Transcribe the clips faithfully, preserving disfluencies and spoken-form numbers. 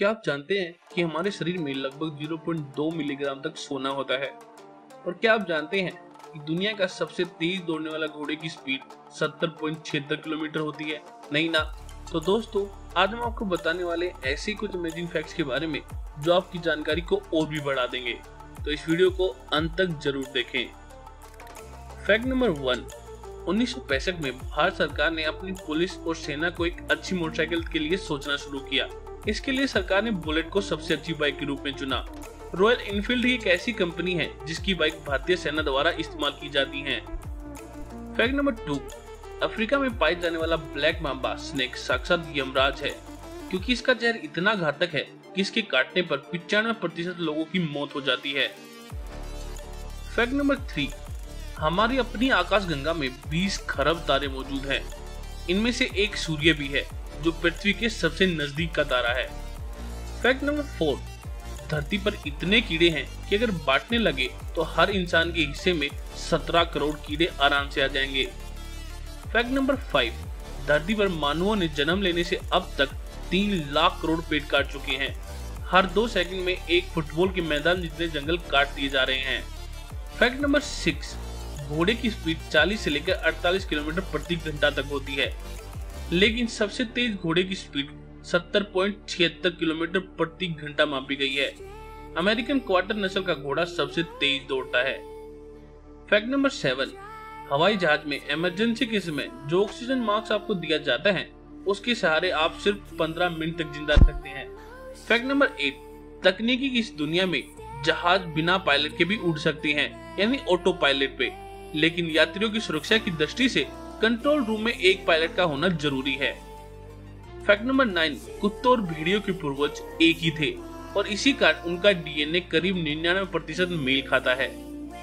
क्या आप जानते हैं कि हमारे शरीर में लगभग ज़ीरो पॉइंट दो मिलीग्राम तक सोना होता है? और क्या आप जानते हैं कि दुनिया का सबसे तेज दौड़ने वाला घोड़े की स्पीड सत्तर पॉइंट छिहत्तर किलोमीटर होती है? नहीं ना। तो दोस्तों, आज हम आपको बताने वाले ऐसे कुछ अमेजिंग फैक्ट्स के बारे में जो आपकी जानकारी को और भी बढ़ा देंगे, तो इस वीडियो को अंत तक जरूर देखें। फैक्ट नंबर वन, उन्नीस सौ पैंसठ में भारत सरकार ने अपनी पुलिस और सेना को एक अच्छी मोटरसाइकिल के लिए सोचना शुरू किया। इसके लिए सरकार ने बुलेट को सबसे अच्छी बाइक के रूप में चुना। रॉयल एनफील्ड की एक ऐसी कंपनी है जिसकी बाइक भारतीय सेना द्वारा इस्तेमाल की जाती है। फैक्ट नंबर टू, अफ्रीका में पाए जाने वाला ब्लैक मांबा स्नेक साक्षात यमराज है, क्योंकि इसका जहर इतना घातक है कि इसके काटने पर पिचानवे प्रतिशत लोगों की मौत हो जाती है। फैक्ट नंबर थ्री, हमारी अपनी आकाशगंगा में बीस खरब तारे मौजूद हैं। इनमें से एक सूर्य भी है जो पृथ्वी के सबसे नजदीक का तारा है। फैक्ट नंबर फोर, धरती पर इतने कीड़े हैं कि अगर बांटने लगे तो हर इंसान के हिस्से में सत्रह करोड़ कीड़े आराम से आ जाएंगे। फैक्ट नंबर फाइव, धरती पर मानवों ने जन्म लेने से अब तक तीन लाख करोड़ पेड़ काट चुके हैं। हर दो सेकंड में एक फुटबॉल के मैदान जितने जंगल काट दिए जा रहे हैं। फैक्ट नंबर सिक्स, घोड़े की स्पीड चालीस से लेकर अड़तालीस किलोमीटर प्रति घंटा तक होती है, लेकिन सबसे तेज घोड़े की स्पीड सत्तर पॉइंट छिहत्तर किलोमीटर प्रति घंटा मापी गई है। अमेरिकन क्वार्टर नस्ल का घोड़ा सबसे तेज दौड़ता है। फैक्ट नंबर सेवन, हवाई जहाज में इमरजेंसी के समय जो ऑक्सीजन मास्क आपको दिया जाता है उसके सहारे आप सिर्फ पंद्रह मिनट तक जिंदा रह सकते हैं। फैक्ट नंबर आठ, तकनीकी की इस दुनिया में जहाज बिना पायलट के भी उड़ सकते हैं, यानी ऑटो पायलट पे, लेकिन यात्रियों की सुरक्षा की दृष्टि से कंट्रोल रूम में एक पायलट का होना जरूरी है। फैक्ट नंबर नौ, कुत्तों और भेड़ियों के पूर्वज एक ही थे और इसी कारण उनका डीएनए करीब निन्यानवे प्रतिशत मेल खाता है।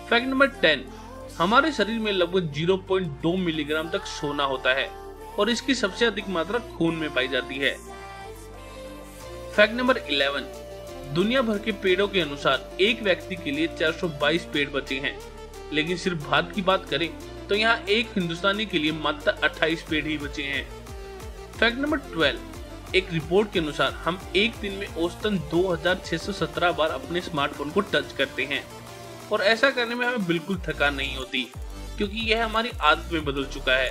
फैक्ट नंबर दस, हमारे शरीर में लगभग ज़ीरो पॉइंट दो मिलीग्राम तक सोना होता है और इसकी सबसे अधिक मात्रा खून में पाई जाती है। फैक्ट नंबर ग्यारह, दुनिया भर के पेड़ों के अनुसार एक व्यक्ति के लिए चार सौ बाईस पेड़ बचे हैं, लेकिन सिर्फ भारत की बात करें तो यहाँ एक हिंदुस्तानी के लिए मात्र अट्ठाईस पेड़ ही बचे हैं। फैक्ट नंबर बारह, एक रिपोर्ट के अनुसार हम एक दिन में औसतन दो हज़ार छह सौ सत्रह बार अपने स्मार्टफोन को टच करते हैं और ऐसा करने में हमें बिल्कुल थकान नहीं होती, क्योंकि यह हमारी आदत में बदल चुका है।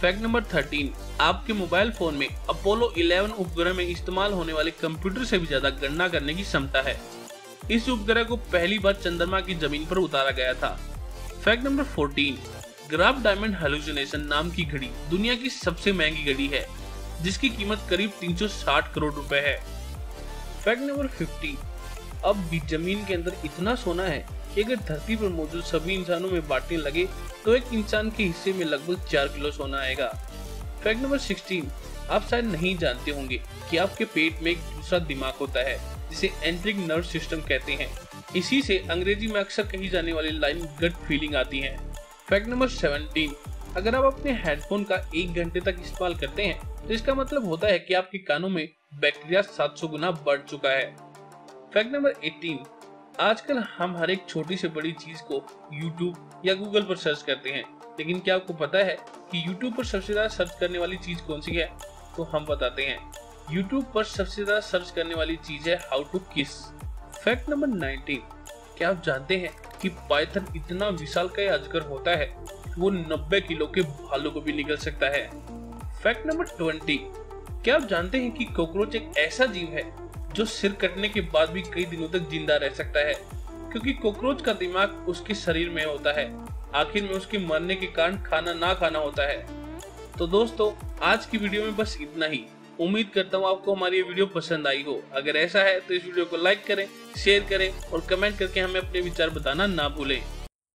फैक्ट नंबर तेरह, आपके मोबाइल फोन में अपोलो ग्यारह उपग्रह में इस्तेमाल होने वाले कंप्यूटर से भी ज्यादा गणना करने की क्षमता है। इस उपग्रह को पहली बार चंद्रमा की जमीन पर उतारा गया था। फैक्ट नंबर चौदह, ग्राफ डायमंड हैलुसिनेशन नाम की घड़ी दुनिया की सबसे महंगी घड़ी है, जिसकी कीमत करीब तीन सौ साठ करोड़ रुपए है। फैक्ट नंबर पंद्रह, अब भी जमीन के अंदर इतना सोना है कि अगर धरती पर मौजूद सभी इंसानों में बांटने लगे तो एक इंसान के हिस्से में लगभग चार किलो सोना आएगा। फैक्ट नंबर सोलह, आप शायद नहीं जानते होंगे कि आपके पेट में एक दूसरा दिमाग होता है जिसे एंट्रिक नर्व सिस्टम कहते हैं। इसी से अंग्रेजी में अक्सर कही जाने वाली लाइन गट फीलिंग आती है। फैक्ट नंबर सत्रह, अगर आप अपने हेडफोन का एक घंटे तक इस्तेमाल करते हैं तो इसका मतलब होता है कि आपके कानों में बैक्टीरिया सात सौ गुना बढ़ चुका है। फैक्ट नंबर अठारह, आजकल हम हर एक छोटी से बड़ी चीज को YouTube या Google पर सर्च करते हैं, लेकिन क्या आपको पता है कि YouTube पर सबसे ज्यादा सर्च करने वाली चीज कौन सी है? तो हम बताते हैं, YouTube पर सबसे ज्यादा सर्च करने वाली चीज है how to kiss. Fact number उन्नीस, क्या आप जानते हैं कि पाइथन इतना विशालकाय अजगर होता है कि वो नब्बे किलो के भालू को भी निगल सकता है। फैक्ट नंबर बीस, क्या आप जानते हैं कि कॉकरोच एक ऐसा जीव है जो सिर कटने के बाद भी कई दिनों तक जिंदा रह सकता है, क्योंकि कॉकरोच का दिमाग उसके शरीर में होता है। आखिर में उसके मरने के कारण खाना ना खाना होता है। तो दोस्तों, आज की वीडियो में बस इतना ही। उम्मीद करता हूँ आपको हमारी ये वीडियो पसंद आई हो। अगर ऐसा है तो इस वीडियो को लाइक करें, शेयर करें और कमेंट करके हमें अपने विचार बताना ना भूलें।